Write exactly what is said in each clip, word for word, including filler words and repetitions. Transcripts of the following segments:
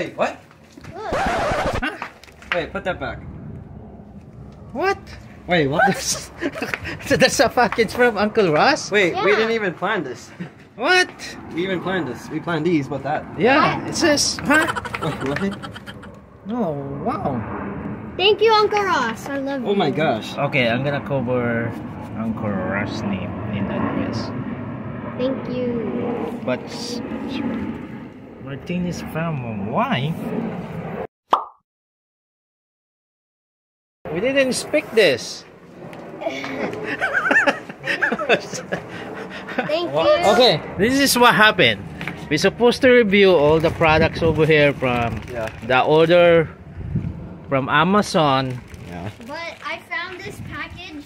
Wait, what? Look. Huh? Wait, put that back. What? Wait, what? So that's a package from Uncle Ross? Wait, yeah. We didn't even plan this. What? We even planned this. We planned these, but that. Yeah, what? It says, huh? What? Oh, wow. Thank you, Uncle Ross. I love you. Oh my gosh. Okay, I'm gonna cover Uncle Ross's name in that dress. Thank you. But Martini's family, why? We didn't expect this. Thank you. Okay, this is what happened. We're supposed to review all the products over here from yeah. the order from Amazon. Yeah. But I found this package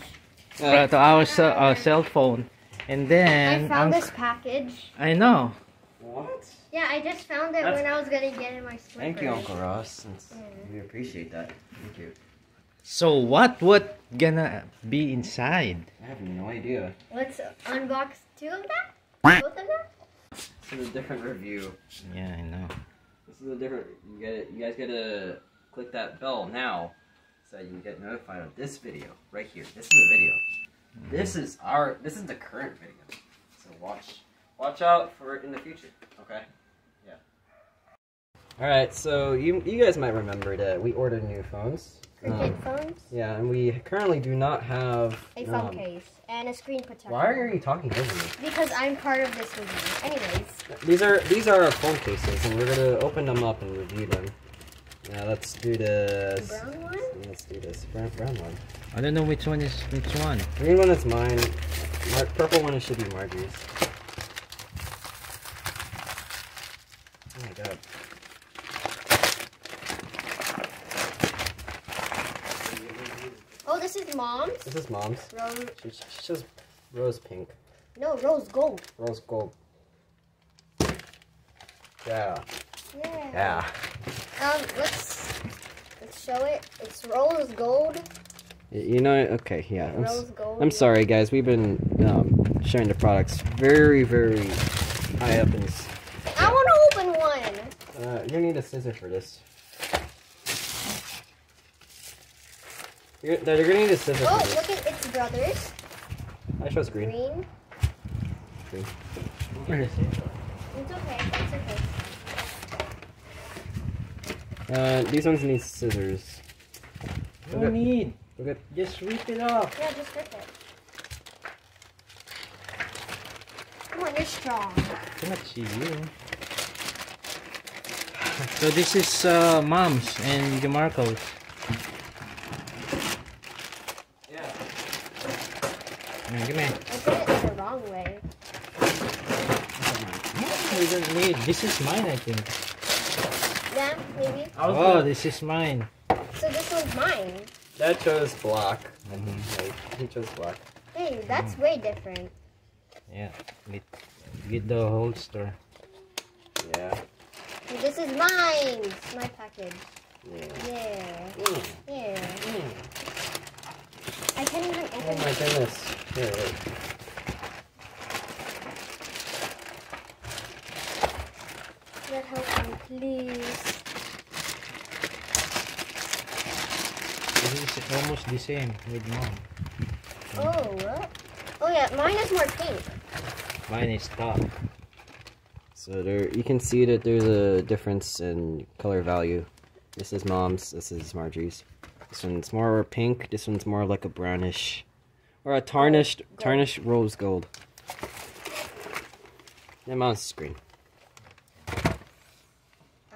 uh, to our, our cell phone, and then I found Unc this package. I know. What? Yeah, I just found it That's... when I was gonna get in my slippers. Thank you, Uncle Ross. Yeah. We appreciate that. Thank you. So what would gonna be inside? I have no idea. Let's unbox two of that? Both of them? This is a different review. Yeah, I know. This is a different... You, gotta, you guys gotta click that bell now so you can get notified of this video. Right here. This is a video. Mm-hmm. This is our... This is the current video. So watch. Watch out for it in the future. Okay? Yeah. Alright, so you, you guys might remember that we ordered new phones. Um, phones? Yeah, and we currently do not have a phone um, case and a screen protector. Why are you talking over me? Because I'm part of this review. Anyways, these are these are our phone cases, and we're gonna open them up and review them. Now let's do this. The brown one? Let's do this brown, brown one. I don't know which one is which one. Green one is mine. Mar purple one should be Marjorie's. Oh my god. This is mom's. This is mom's. Rose. She, she, she says rose pink. No, rose gold. Rose gold. Yeah. Yeah. Yeah. Um, let's let's show it. It's rose gold. You know, okay, yeah. I'm, rose gold. I'm sorry, guys. We've been um, sharing the products very, very high up in this. I want to open one. Uh, you need a scissor for this. You're, they're gonna need a scissors. Oh, look at its brothers. I chose green. Green. Green. Where is it? It's okay. It's okay. Uh, these ones need scissors. No okay. need. Okay. Just rip it off. Yeah, just rip it. Come on, you're strong. Come on, see you. So this is uh, mom's and DeMarco's. Give me. I did it the wrong way. You don't need. This is mine, I think. Yeah, maybe. Oh, this is mine. So this one's mine. That chose black. Mm-hmm. Like, he chose black. Hey, that's mm. way different. Yeah, get, get the holster. Yeah. And this is mine. It's my package. Yeah. Yeah. Mm. Yeah. Mm. I can't even open it. Oh my goodness. Here, wait. Let help me, please. This is almost the same with mine. Oh, what? Oh yeah, mine is more pink. Mine is top. So there, you can see that there's a difference in color value. This is mom's, this is Marjorie's. This one's more pink, this one's more like a brownish, or a tarnished, gold. tarnished rose gold. And mom's screen.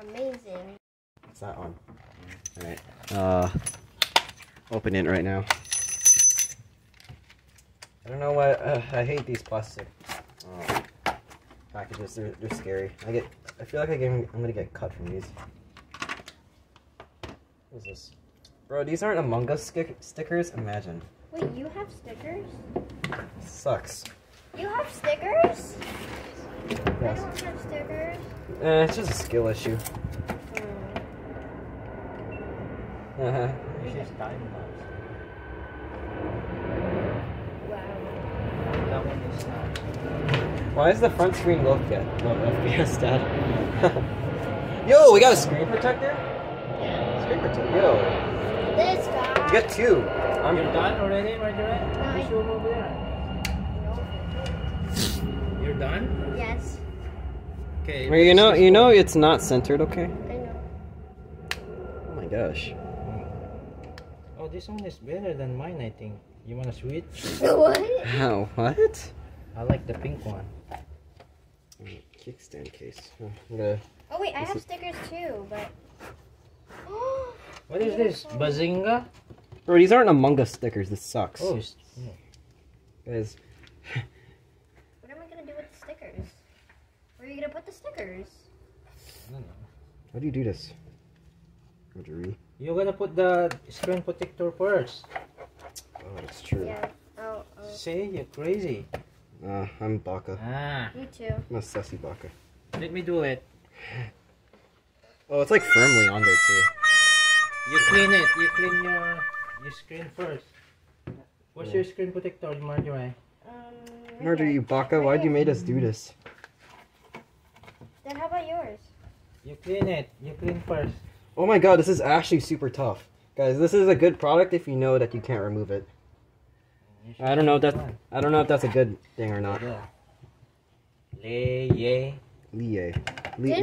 Amazing. What's that one? Alright, uh, open it right now. I don't know why, uh, I hate these plastic uh, packages, they're, they're scary. I get, I feel like I get, I'm gonna get cut from these. What is this? Bro, these aren't Among Us stickers? Imagine. Wait, you have stickers? Sucks. You have stickers? Yes. I don't have stickers. Eh, it's just a skill issue. Mm. Uh huh. It's just time lapse. Wow. That one is not. Why is the front screen low F P S down? Yo, we got a screen protector? Yeah. Screen protector. Yo. This guy. You got two. I'm You're done already, Marjorie? Push over there. You're done? Yes. Okay. Well, you know, you know it's not centered, okay? I know. Oh my gosh. Oh, this one is better than mine, I think. You want to switch? What? How? What? I like the pink one. Kickstand case. Oh, no. Oh wait, I have stickers too, but... What is this? Bazinga? Bro, these aren't Among Us stickers. This sucks. Oh, yeah. Guys. What am I going to do with the stickers? Where are you going to put the stickers? I don't know. How do you do this? Marjorie? You're going to put the screen protector first. Oh, that's true. Yeah. Oh, oh. See? You're crazy. Uh, I'm baka. Ah. Me too. I'm a sussy baka. Let me do it. Oh, it's like firmly on there too. You clean it. You clean your your screen first. What's yeah. your screen protector, Marjorie? Um, right Marjorie, you baka, why'd you made us do this? Then how about yours? You clean it. You clean first. Oh my god, this is actually super tough. Guys, this is a good product if you know that you can't remove it. I don't know if that's I don't know if that's a good thing or not. Liye. Liye. Liye. We,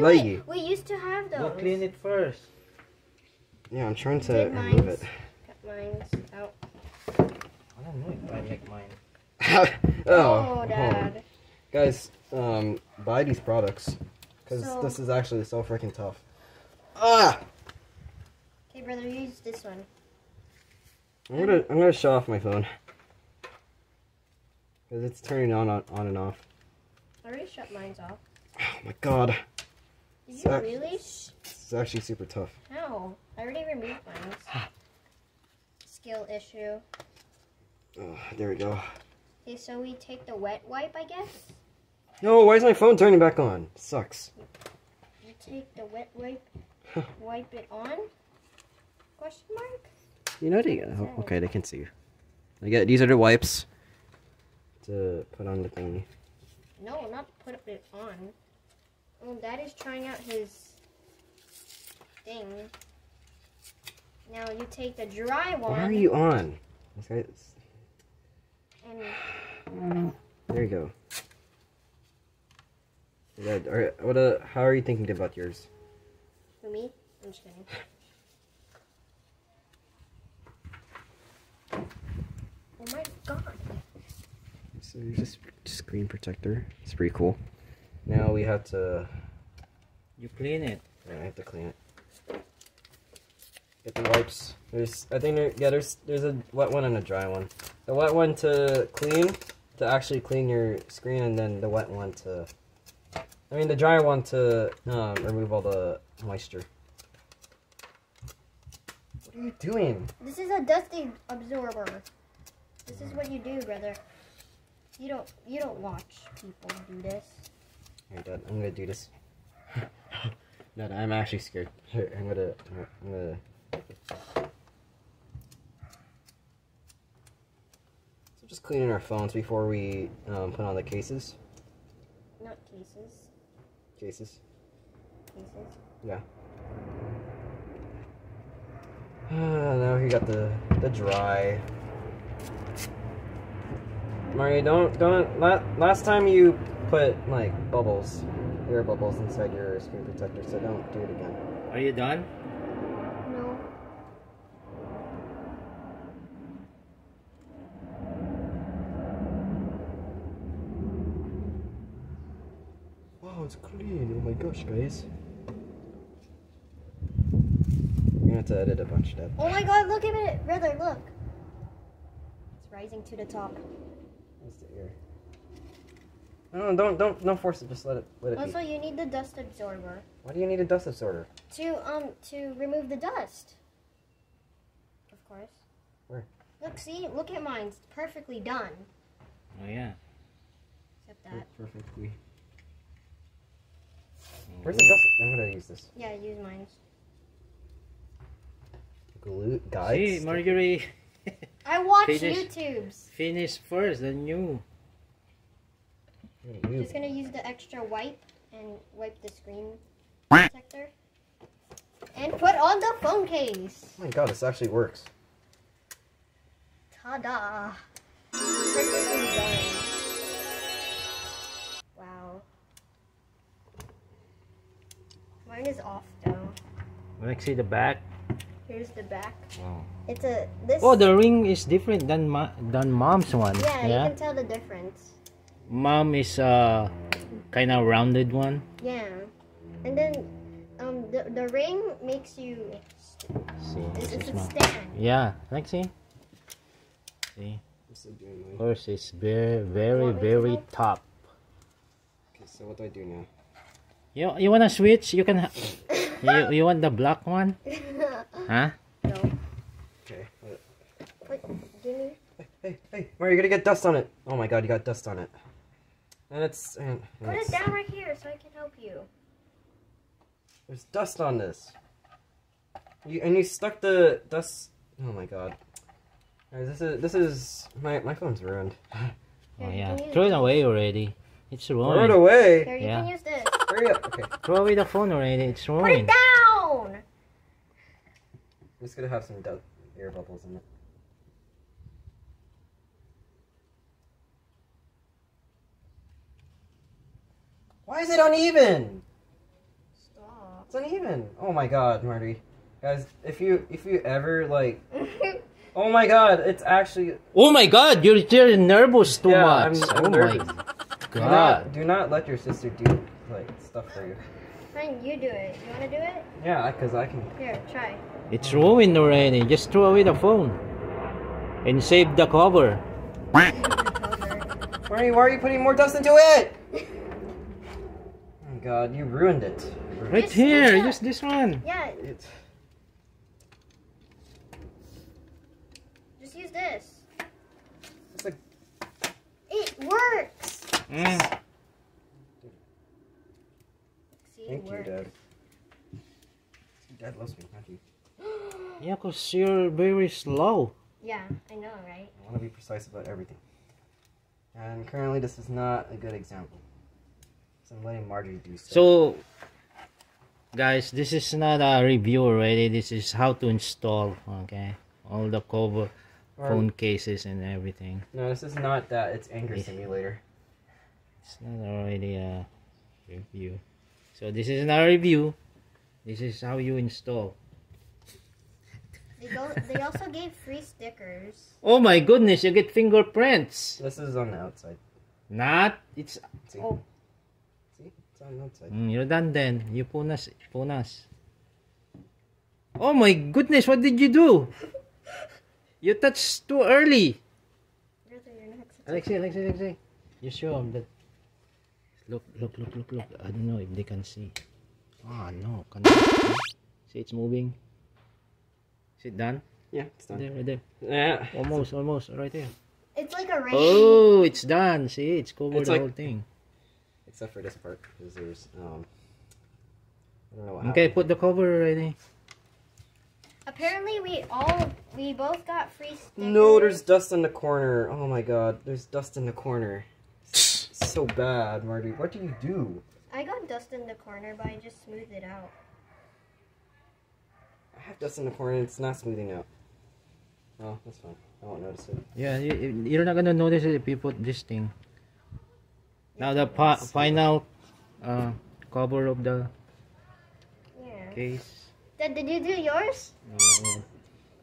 we used to have those. We'll clean it first. Yeah, I'm trying to Did remove mine's, it. Got mine's out. I don't know if I like mine. oh, oh, Dad. Oh. Guys, um, buy these products because so, this is actually so freaking tough. Ah. Okay, brother, use this one. I'm gonna I'm gonna shut off my phone. Cause it's turning on, on, on and off. I already shut mine off. Oh my god. Did you really? It's actually super tough. How? I already removed mine. Skill issue. Oh, there we go. Okay, so we take the wet wipe, I guess? No, why is my phone turning back on? It sucks. You take the wet wipe, wipe it on? Question mark? You know they, oh, okay, they can see you. I get, these are the wipes. To put on the thingy. No, not put it on. Oh, Dad is trying out his thing. Now you take the dry one. Why are you on? This guy is... and... There you go. Yeah, are, what? Uh, how are you thinking about yours? For me? I'm just kidding. Oh my god. So there's a screen protector. It's pretty cool. Now we have to... You clean it. Yeah, I have to clean it. Get the wipes. There's, I think, there, yeah, there's there's a wet one and a dry one. The wet one to clean, to actually clean your screen, and then the wet one to... I mean, the dry one to um, remove all the moisture. What are you doing? This is a dust absorber. This is what you do, brother. You don't, you don't watch people do this. Here, Dad, I'm gonna do this. Dad, I'm actually scared. Here, I'm gonna, I'm gonna... So just cleaning our phones before we um, put on the cases. Not cases. Cases. Cases? Yeah. Uh, now we got the, the dry. Mario, don't, don't, last time you put, like, bubbles, air bubbles inside your screen protector, so don't do it again. Are you done? No. Wow, it's clean. Oh my gosh, guys. You're gonna have to edit a bunch of that. Oh my god, look at it, brother, look. It's rising to the top. No, no, don't, don't, don't force it. Just let it, let it. Also, be. You need the dust absorber. Why do you need a dust absorber? To um, to remove the dust. Of course. Where? Look, see, look at mine. It's perfectly done. Oh yeah. Except that. We're perfectly. Where's the dust? I'm gonna use this. Yeah, use mine. Glue, guys. See, Marjorie. I watch finish, YouTubes. Finish first, then you. I'm just gonna use the extra wipe and wipe the screen protector. And put on the phone case. Oh my god, this actually works. Ta-da. Wow. Mine is off though. Let's see the back. Here's the back. Oh. It's a this. Oh, the ring is different than ma than mom's one. Yeah, yeah, you can tell the difference. Mom is uh kind of rounded one. Yeah, and then um the the ring makes you. See, it's, it's a stand. Yeah, Alexei. See. See. Of course, it's very very very top. Okay, so what do I do now? You you wanna switch? You can. you you want the black one? Huh? No. Okay. Wait, Jimmy. Hey, hey, hey, Mario, you're gonna get dust on it. Oh my god, you got dust on it. And it's... And, and Put it's, it down right here so I can help you. There's dust on this. You, and you stuck the dust... Oh my god. Right, this is... This is... My, my phone's ruined. Oh yeah. Throw it away already. It's ruined. Throw it away? Here, you yeah. can use this. Hurry up. Okay. Throw away the phone already. It's ruined. Put it down! It's gonna have some dust, air bubbles in it. Why is it uneven? Stop. It's uneven. Oh my god, Marty. Guys, if you if you ever like oh my god, it's actually oh my god, you're still nervous too yeah, much. I'm, I'm oh nervous. My god. Do not, do not let your sister do like stuff for you. Friend, you do it. You wanna do it? Yeah, cause I can. Here, try. It's ruined already. Just throw away the phone and save the cover. Why are you, why are you putting more dust into it? Oh my god, you ruined it. Right just, here, yeah. just this one. Yeah. It's... Just use this. It's like... It works. Mm. See, Thank it works. you, Dad. Dad loves me, not you. Yeah, because you're very slow. Yeah, I know, right? I want to be precise about everything. And currently this is not a good example. So I'm letting Marjorie do stuff. So, guys, this is not a review already. This is how to install, okay? All the cover, or, phone cases and everything. No, this is not that. It's Anger it's, Simulator. It's not already a review. So this is not a review. This is how you install. They, go, they also gave free stickers. Oh my goodness, you get fingerprints. This is on the outside. Not, it's... See? Oh. See? It's on the outside. Mm, you're done then. You punas. punas. Oh my goodness, what did you do? You touched too early. Alexei, Alexei, Alexei. You show them that. Look, look, look, look, look. I don't know if they can see. Ah, oh, no. Can't see, it's moving. Is it done? Yeah, it's done. There, right there. Yeah. Almost, almost. Right there. It's like a ring. Oh, it's done. See, it's covered it's the like, whole thing. Except for this part. Because there's, um... I don't know what Okay, happened. Put the cover already. Apparently, we all... We both got free stickers. No, there's dust in the corner. Oh my god. There's dust in the corner. It's so bad, Marty. What do you do? I got dust in the corner, but I just smoothed it out. I have dust in the corner, it's not smoothing out. Oh, that's fine. I won't notice it. Yeah, you, you're not gonna notice it if you put this thing. Now the pa final uh, cover of the yeah. case. Dad, did you do yours? No.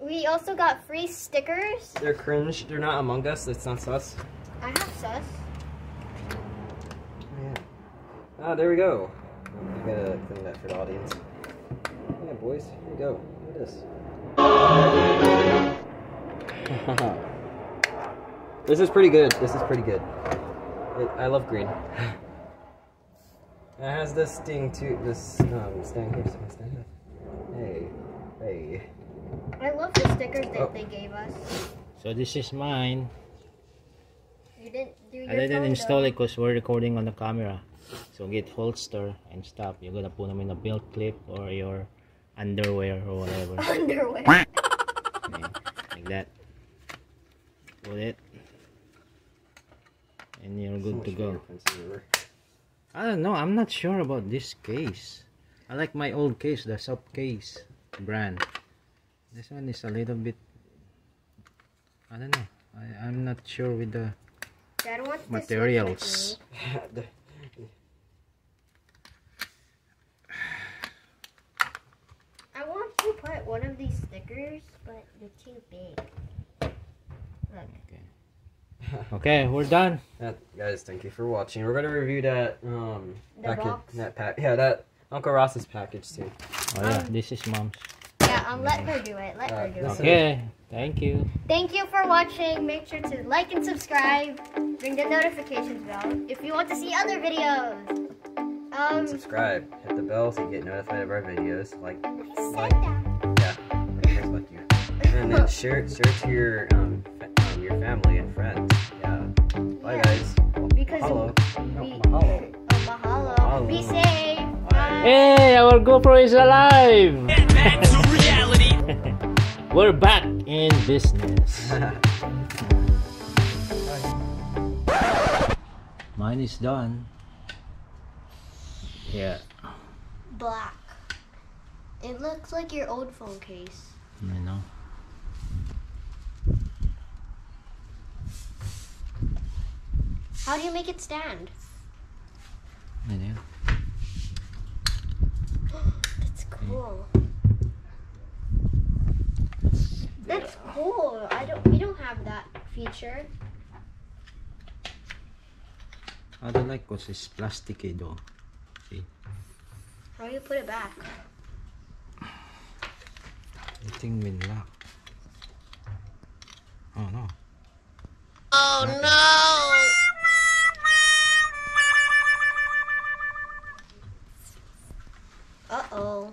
We also got free stickers. They're cringe. They're not Among Us. It's not sus. I have sus. Oh, yeah. Ah, there we go. I'm gonna clean that for the audience. Yeah, boys, here we go. Look at this. This is pretty good. This is pretty good. It, I love green. It has this thing too. This um, stand here. Stand here. Hey, hey. I love the stickers that oh. they gave us. So this is mine. You didn't do your I didn't install though. it because we're recording on the camera. So get holster and stuff. You're gonna put them in a belt clip or your underwear or whatever. Underwear. Yeah, like that. Put it, and you're good to go. I don't know. I'm not sure about this case. I like my old case, the soft case brand. This one is a little bit, I don't know, I, I'm not sure with the materials. I want to put one of these stickers, but they're too big. Look. Okay, okay, we're done. That, guys, thank you for watching. We're going to review that um package, that pack, yeah, that Uncle Ross's package too. Oh yeah, um, this is Mom's. Yeah, I'll let her do it. Let uh, her do it. Okay, thank you. Thank you for watching. Make sure to like and subscribe. Ring the notifications bell if you want to see other videos. Um, and subscribe. Hit the bell so you get notified of our videos. Like, I said like, that. Yeah, like, like you. And then share, share to your um, um your family and friends. Yeah. Bye yeah. guys. Because mahalo. We, no, mahalo. Oh, mahalo. Mahalo. Be safe. Bye. Hey, our GoPro is alive. Get back to reality. We're back in business. Mine is done. Yeah. Black. It looks like your old phone case. I know. How do you make it stand? I do. That's cool. That's cool. I don't. We don't have that feature. I don't like because it's plasticky though. How do you put it back? The thing will lock. Oh no. Oh no! no. Uh oh.